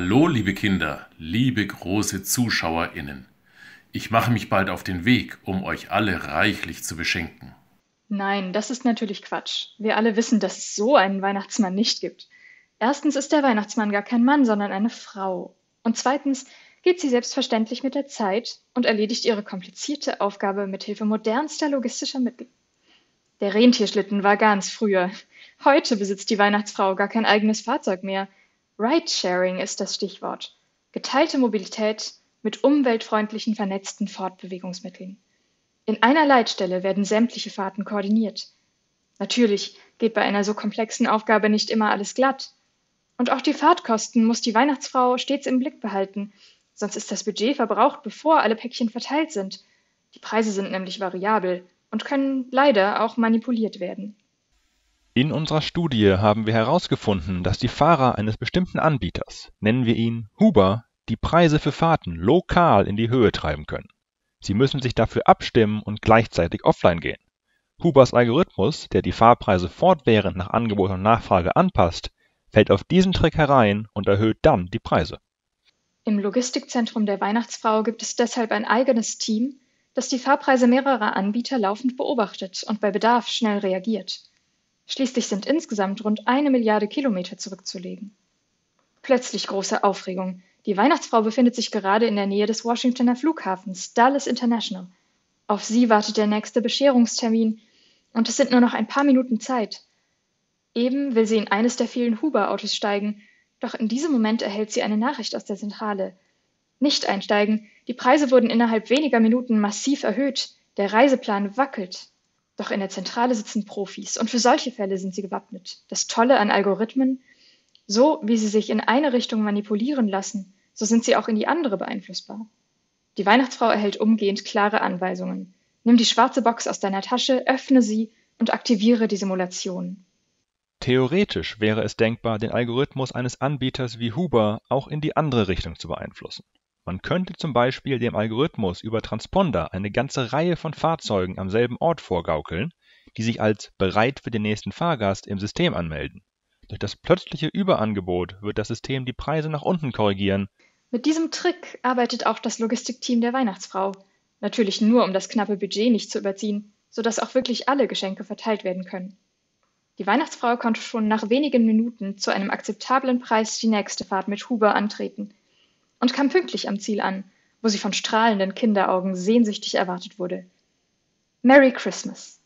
Hallo liebe Kinder, liebe große ZuschauerInnen. Ich mache mich bald auf den Weg, um euch alle reichlich zu beschenken. Nein, das ist natürlich Quatsch. Wir alle wissen, dass es so einen Weihnachtsmann nicht gibt. Erstens ist der Weihnachtsmann gar kein Mann, sondern eine Frau. Und zweitens geht sie selbstverständlich mit der Zeit und erledigt ihre komplizierte Aufgabe mit Hilfe modernster logistischer Mittel. Der Rentierschlitten war ganz früher. Heute besitzt die Weihnachtsfrau gar kein eigenes Fahrzeug mehr. Ridesharing ist das Stichwort. Geteilte Mobilität mit umweltfreundlichen, vernetzten Fortbewegungsmitteln. In einer Leitstelle werden sämtliche Fahrten koordiniert. Natürlich geht bei einer so komplexen Aufgabe nicht immer alles glatt. Und auch die Fahrtkosten muss die Weihnachtsfrau stets im Blick behalten, sonst ist das Budget verbraucht, bevor alle Päckchen verteilt sind. Die Preise sind nämlich variabel und können leider auch manipuliert werden. In unserer Studie haben wir herausgefunden, dass die Fahrer eines bestimmten Anbieters, nennen wir ihn Uber, die Preise für Fahrten lokal in die Höhe treiben können. Sie müssen sich dafür abstimmen und gleichzeitig offline gehen. Ubers Algorithmus, der die Fahrpreise fortwährend nach Angebot und Nachfrage anpasst, fällt auf diesen Trick herein und erhöht dann die Preise. Im Logistikzentrum der Weihnachtsfrau gibt es deshalb ein eigenes Team, das die Fahrpreise mehrerer Anbieter laufend beobachtet und bei Bedarf schnell reagiert. Schließlich sind insgesamt rund 1 Milliarde Kilometer zurückzulegen. Plötzlich große Aufregung. Die Weihnachtsfrau befindet sich gerade in der Nähe des Washingtoner Flughafens, Dulles International. Auf sie wartet der nächste Bescherungstermin und es sind nur noch ein paar Minuten Zeit. Eben will sie in eines der vielen Uber-Autos steigen, doch in diesem Moment erhält sie eine Nachricht aus der Zentrale. Nicht einsteigen, die Preise wurden innerhalb weniger Minuten massiv erhöht, der Reiseplan wackelt. Doch in der Zentrale sitzen Profis und für solche Fälle sind sie gewappnet. Das Tolle an Algorithmen, so wie sie sich in eine Richtung manipulieren lassen, so sind sie auch in die andere beeinflussbar. Die Weihnachtsfrau erhält umgehend klare Anweisungen. Nimm die schwarze Box aus deiner Tasche, öffne sie und aktiviere die Simulation. Theoretisch wäre es denkbar, den Algorithmus eines Anbieters wie Uber auch in die andere Richtung zu beeinflussen. Man könnte zum Beispiel dem Algorithmus über Transponder eine ganze Reihe von Fahrzeugen am selben Ort vorgaukeln, die sich als bereit für den nächsten Fahrgast im System anmelden. Durch das plötzliche Überangebot wird das System die Preise nach unten korrigieren. Mit diesem Trick arbeitet auch das Logistikteam der Weihnachtsfrau. Natürlich nur, um das knappe Budget nicht zu überziehen, sodass auch wirklich alle Geschenke verteilt werden können. Die Weihnachtsfrau konnte schon nach wenigen Minuten zu einem akzeptablen Preis die nächste Fahrt mit Uber antreten und kam pünktlich am Ziel an, wo sie von strahlenden Kinderaugen sehnsüchtig erwartet wurde. Merry Christmas!